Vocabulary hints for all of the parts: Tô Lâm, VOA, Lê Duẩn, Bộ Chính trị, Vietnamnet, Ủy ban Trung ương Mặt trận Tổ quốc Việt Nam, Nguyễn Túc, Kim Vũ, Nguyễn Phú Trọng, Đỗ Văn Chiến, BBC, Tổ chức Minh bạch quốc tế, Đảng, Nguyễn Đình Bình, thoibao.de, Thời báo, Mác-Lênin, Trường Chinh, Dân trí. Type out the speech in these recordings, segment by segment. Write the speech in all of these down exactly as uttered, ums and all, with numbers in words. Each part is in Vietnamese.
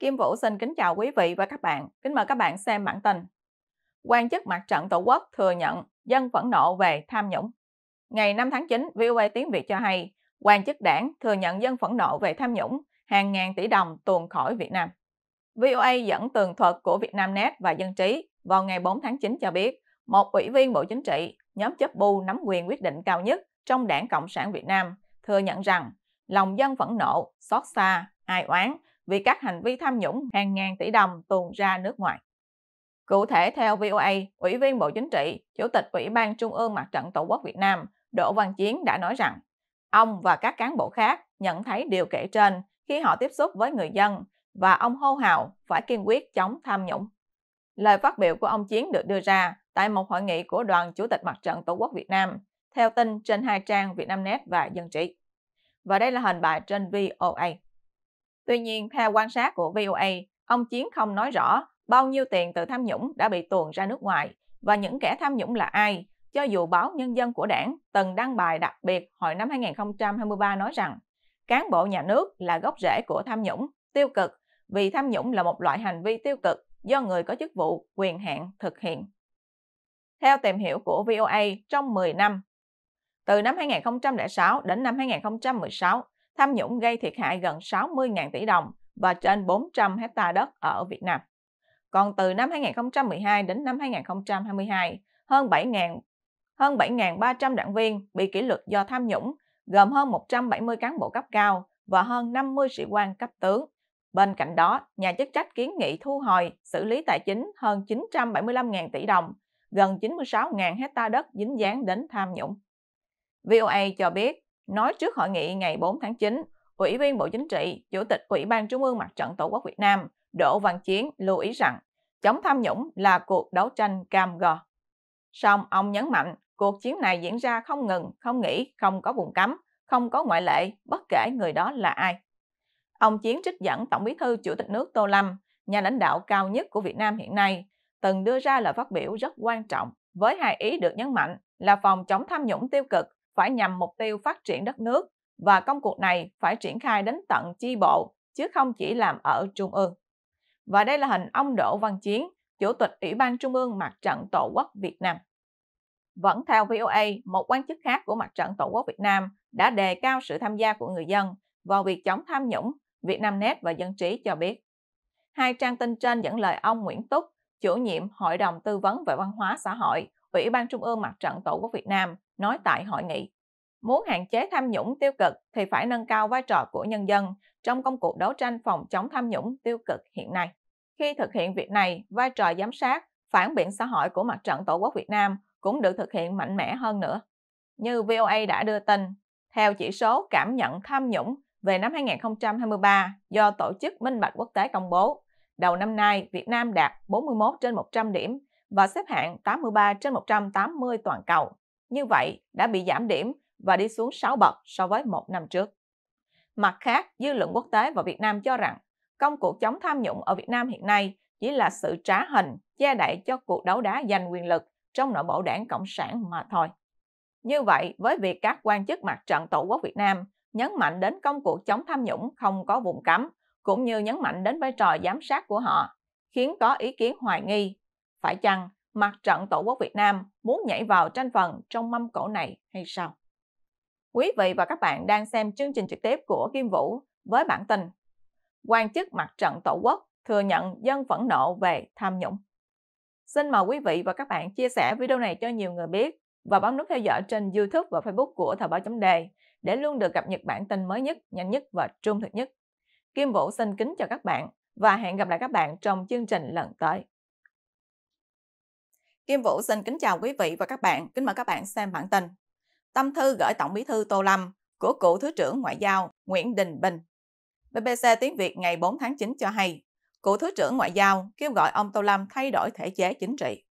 Kim Vũ xin kính chào quý vị và các bạn. Kính mời các bạn xem bản tin. Quan chức mặt trận Tổ quốc thừa nhận dân phẫn nộ về tham nhũng. Ngày năm tháng chín, vê o a tiếng Việt cho hay, quan chức đảng thừa nhận dân phẫn nộ về tham nhũng, hàng ngàn tỷ đồng tuồn khỏi Việt Nam. vê o a dẫn tường thuật của Vietnamnet và Dân trí vào ngày bốn tháng chín cho biết, một ủy viên Bộ Chính trị, nhóm chấp bu nắm quyền quyết định cao nhất trong Đảng Cộng sản Việt Nam, thừa nhận rằng lòng dân phẫn nộ, xót xa, ai oán vì các hành vi tham nhũng hàng ngàn tỷ đồng tuồn ra nước ngoài. Cụ thể, theo vê o a, Ủy viên Bộ Chính trị, Chủ tịch Ủy ban Trung ương Mặt trận Tổ quốc Việt Nam Đỗ Văn Chiến đã nói rằng ông và các cán bộ khác nhận thấy điều kể trên khi họ tiếp xúc với người dân và ông hô hào phải kiên quyết chống tham nhũng. Lời phát biểu của ông Chiến được đưa ra tại một hội nghị của Đoàn Chủ tịch Mặt trận Tổ quốc Việt Nam, theo tin trên hai trang Vietnamnet và Dân trí. Và đây là hình bài trên vê o a. Tuy nhiên, theo quan sát của vê o a, ông Chiến không nói rõ bao nhiêu tiền từ tham nhũng đã bị tuồn ra nước ngoài và những kẻ tham nhũng là ai, cho dù báo Nhân dân của Đảng từng đăng bài đặc biệt hồi năm hai nghìn không trăm hai mươi ba nói rằng cán bộ nhà nước là gốc rễ của tham nhũng, tiêu cực, vì tham nhũng là một loại hành vi tiêu cực do người có chức vụ, quyền hạn thực hiện. Theo tìm hiểu của vê o a, trong mười năm, từ năm hai nghìn không trăm lẻ sáu đến năm hai nghìn không trăm mười sáu, tham nhũng gây thiệt hại gần sáu mươi nghìn tỷ đồng và trên bốn trăm hectare đất ở Việt Nam. Còn từ năm hai nghìn không trăm mười hai đến năm hai nghìn không trăm hai mươi hai, hơn bảy nghìn ba trăm đảng viên bị kỷ luật do tham nhũng, gồm hơn một trăm bảy mươi cán bộ cấp cao và hơn năm mươi sĩ quan cấp tướng. Bên cạnh đó, nhà chức trách kiến nghị thu hồi, xử lý tài chính hơn chín trăm bảy mươi lăm nghìn tỷ đồng, gần chín mươi sáu nghìn hectare đất dính dáng đến tham nhũng. vê o a cho biết, nói trước hội nghị ngày bốn tháng chín, Ủy viên Bộ Chính trị, Chủ tịch Ủy ban Trung ương Mặt trận Tổ quốc Việt Nam Đỗ Văn Chiến lưu ý rằng chống tham nhũng là cuộc đấu tranh cam go. Song ông nhấn mạnh cuộc chiến này diễn ra không ngừng, không nghỉ, không có vùng cấm, không có ngoại lệ, bất kể người đó là ai. Ông Chiến trích dẫn Tổng Bí thư Chủ tịch nước Tô Lâm, nhà lãnh đạo cao nhất của Việt Nam hiện nay, từng đưa ra lời phát biểu rất quan trọng với hai ý được nhấn mạnh là phòng chống tham nhũng tiêu cực phải nhằm mục tiêu phát triển đất nước và công cuộc này phải triển khai đến tận chi bộ chứ không chỉ làm ở trung ương. Và đây là hình ông Đỗ Văn Chiến, Chủ tịch Ủy ban Trung ương Mặt trận Tổ quốc Việt Nam. Vẫn theo vê o a, một quan chức khác của Mặt trận Tổ quốc Việt Nam đã đề cao sự tham gia của người dân vào việc chống tham nhũng, Vietnamnet và Dân trí cho biết. Hai trang tin trên dẫn lời ông Nguyễn Túc, chủ nhiệm Hội đồng Tư vấn về Văn hóa Xã hội, Ủy ban Trung ương Mặt trận Tổ quốc Việt Nam, nói tại hội nghị, muốn hạn chế tham nhũng tiêu cực thì phải nâng cao vai trò của nhân dân trong công cuộc đấu tranh phòng chống tham nhũng tiêu cực hiện nay. Khi thực hiện việc này, vai trò giám sát, phản biện xã hội của Mặt trận Tổ quốc Việt Nam cũng được thực hiện mạnh mẽ hơn nữa. Như vê o a đã đưa tin, theo chỉ số cảm nhận tham nhũng về năm hai nghìn không trăm hai mươi ba do Tổ chức Minh bạch quốc tế công bố, đầu năm nay Việt Nam đạt bốn mươi mốt trên một trăm điểm và xếp hạng tám mươi ba trên một trăm tám mươi toàn cầu. Như vậy, đã bị giảm điểm và đi xuống sáu bậc so với một năm trước. Mặt khác, dư luận quốc tế và Việt Nam cho rằng công cuộc chống tham nhũng ở Việt Nam hiện nay chỉ là sự trá hình, che đậy cho cuộc đấu đá giành quyền lực trong nội bộ Đảng Cộng sản mà thôi. Như vậy, với việc các quan chức Mặt trận Tổ quốc Việt Nam nhấn mạnh đến công cuộc chống tham nhũng không có vùng cấm, cũng như nhấn mạnh đến vai trò giám sát của họ, khiến có ý kiến hoài nghi, phải chăng Mặt trận Tổ quốc Việt Nam muốn nhảy vào tranh phần trong mâm cỗ này hay sao? Quý vị và các bạn đang xem chương trình trực tiếp của Kim Vũ với bản tin Quan chức Mặt trận Tổ quốc thừa nhận dân phẫn nộ về tham nhũng. Xin mời quý vị và các bạn chia sẻ video này cho nhiều người biết và bấm nút theo dõi trên YouTube và Facebook của Thoibao chấm de để luôn được cập nhật bản tin mới nhất, nhanh nhất và trung thực nhất. Kim Vũ xin kính chào các bạn và hẹn gặp lại các bạn trong chương trình lần tới. Kim Vũ xin kính chào quý vị và các bạn, kính mời các bạn xem bản tin. Tâm thư gửi Tổng Bí thư Tô Lâm của cựu Thứ trưởng Ngoại giao Nguyễn Đình Bình. bê bê xê tiếng Việt ngày bốn tháng chín cho hay, cựu Thứ trưởng Ngoại giao kêu gọi ông Tô Lâm thay đổi thể chế chính trị.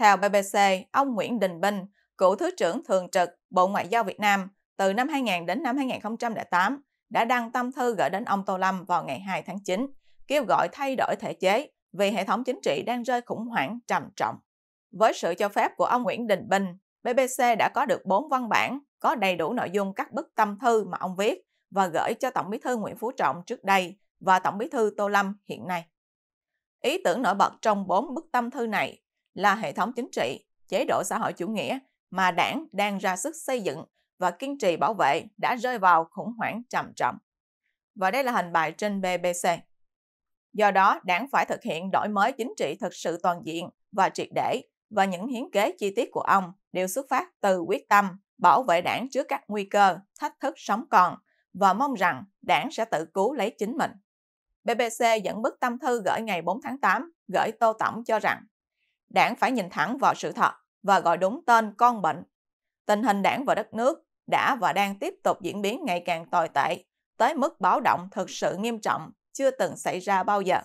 Theo bê bê xê, ông Nguyễn Đình Bình, cựu Thứ trưởng Thường trực Bộ Ngoại giao Việt Nam từ năm hai nghìn đến năm hai nghìn không trăm lẻ tám, đã đăng tâm thư gửi đến ông Tô Lâm vào ngày hai tháng chín, kêu gọi thay đổi thể chế vì hệ thống chính trị đang rơi khủng hoảng trầm trọng. Với sự cho phép của ông Nguyễn Đình Bình, bê bê xê đã có được bốn văn bản có đầy đủ nội dung các bức tâm thư mà ông viết và gửi cho Tổng Bí thư Nguyễn Phú Trọng trước đây và Tổng bí thư Tô Lâm hiện nay. Ý tưởng nổi bật trong bốn bức tâm thư này là hệ thống chính trị, chế độ xã hội chủ nghĩa mà đảng đang ra sức xây dựng và kiên trì bảo vệ đã rơi vào khủng hoảng trầm trọng. Và đây là hình bài trên B B C. Do đó, đảng phải thực hiện đổi mới chính trị thực sự toàn diện và triệt để, và những hiến kế chi tiết của ông đều xuất phát từ quyết tâm bảo vệ đảng trước các nguy cơ, thách thức sống còn và mong rằng đảng sẽ tự cứu lấy chính mình. B B C dẫn bức tâm thư gửi ngày bốn tháng tám gửi Tô Tổng cho rằng đảng phải nhìn thẳng vào sự thật và gọi đúng tên con bệnh. Tình hình đảng và đất nước đã và đang tiếp tục diễn biến ngày càng tồi tệ, tới mức báo động thực sự nghiêm trọng chưa từng xảy ra bao giờ.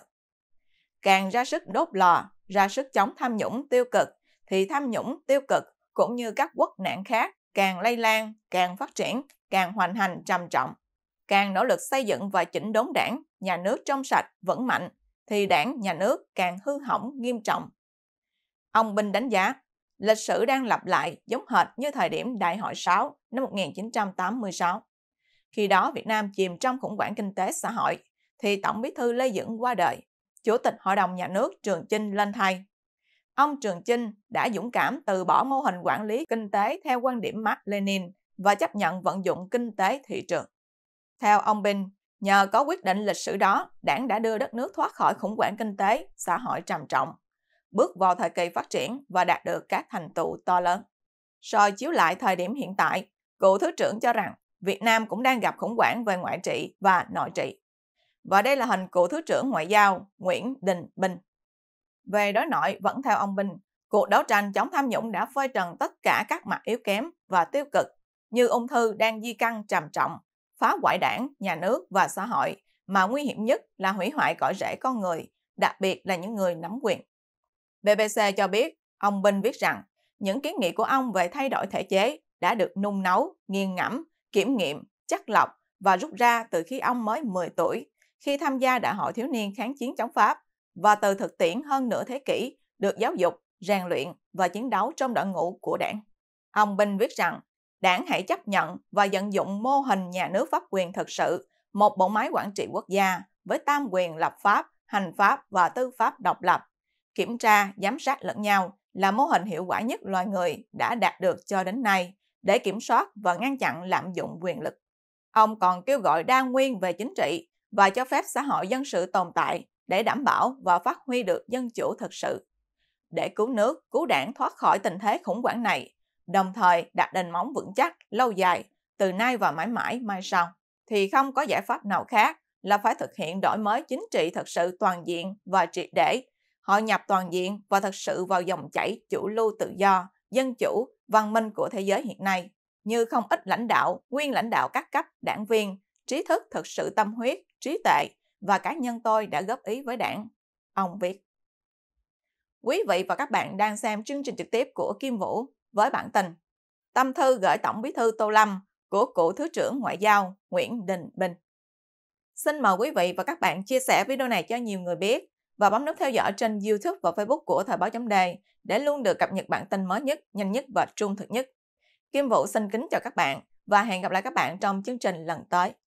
Càng ra sức đốt lò, ra sức chống tham nhũng tiêu cực, thì tham nhũng tiêu cực cũng như các quốc nạn khác càng lây lan, càng phát triển, càng hoành hành trầm trọng. Càng nỗ lực xây dựng và chỉnh đốn đảng, nhà nước trong sạch, vững mạnh, thì đảng, nhà nước càng hư hỏng nghiêm trọng. Ông Bình đánh giá, lịch sử đang lặp lại giống hệt như thời điểm Đại hội sáu năm một nghìn chín trăm tám mươi sáu. Khi đó Việt Nam chìm trong khủng hoảng kinh tế xã hội, thì Tổng bí thư Lê Duẩn qua đời, Chủ tịch Hội đồng Nhà nước Trường Chinh lên thay. Ông Trường Chinh đã dũng cảm từ bỏ mô hình quản lý kinh tế theo quan điểm Mác-Lênin và chấp nhận vận dụng kinh tế thị trường. Theo ông Bình, nhờ có quyết định lịch sử đó, đảng đã đưa đất nước thoát khỏi khủng hoảng kinh tế, xã hội trầm trọng, bước vào thời kỳ phát triển và đạt được các thành tựu to lớn. Soi chiếu lại thời điểm hiện tại, cựu Thứ trưởng cho rằng Việt Nam cũng đang gặp khủng hoảng về ngoại trị và nội trị. Và đây là hình cựu Thứ trưởng Ngoại giao Nguyễn Đình Bình. Về đối nội, vẫn theo ông Bình, cuộc đấu tranh chống tham nhũng đã phơi trần tất cả các mặt yếu kém và tiêu cực, như ung thư đang di căn trầm trọng, phá hoại đảng, nhà nước và xã hội, mà nguy hiểm nhất là hủy hoại cội rễ con người, đặc biệt là những người nắm quyền. B B C cho biết, ông Bình viết rằng những kiến nghị của ông về thay đổi thể chế đã được nung nấu, nghiền ngẫm, kiểm nghiệm, chắt lọc và rút ra từ khi ông mới mười tuổi, khi tham gia Đại hội Thiếu niên kháng chiến chống Pháp, và từ thực tiễn hơn nửa thế kỷ được giáo dục, rèn luyện và chiến đấu trong đội ngũ của đảng. Ông Bình viết rằng, đảng hãy chấp nhận và vận dụng mô hình nhà nước pháp quyền thực sự, một bộ máy quản trị quốc gia với tam quyền lập pháp, hành pháp và tư pháp độc lập, kiểm tra, giám sát lẫn nhau là mô hình hiệu quả nhất loài người đã đạt được cho đến nay để kiểm soát và ngăn chặn lạm dụng quyền lực. Ông còn kêu gọi đa nguyên về chính trị và cho phép xã hội dân sự tồn tại để đảm bảo và phát huy được dân chủ thực sự. Để cứu nước, cứu đảng thoát khỏi tình thế khủng hoảng này, đồng thời đặt nền móng vững chắc, lâu dài, từ nay và mãi mãi mai sau, thì không có giải pháp nào khác là phải thực hiện đổi mới chính trị thực sự toàn diện và triệt để, hội nhập toàn diện và thực sự vào dòng chảy chủ lưu tự do, dân chủ, văn minh của thế giới hiện nay, như không ít lãnh đạo, nguyên lãnh đạo các cấp, đảng viên, trí thức thực sự tâm huyết, trí tuệ và cá nhân tôi đã góp ý với đảng, ông viết. Quý vị và các bạn đang xem chương trình trực tiếp của Kim Vũ với bản tin Tâm thư gửi Tổng bí thư Tô Lâm của cựu Thứ trưởng Ngoại giao Nguyễn Đình Bình. Xin mời quý vị và các bạn chia sẻ video này cho nhiều người biết và bấm nút theo dõi trên YouTube và Facebook của Thời báo chấm de để luôn được cập nhật bản tin mới nhất, nhanh nhất và trung thực nhất. Kim Vũ xin kính chào các bạn và hẹn gặp lại các bạn trong chương trình lần tới.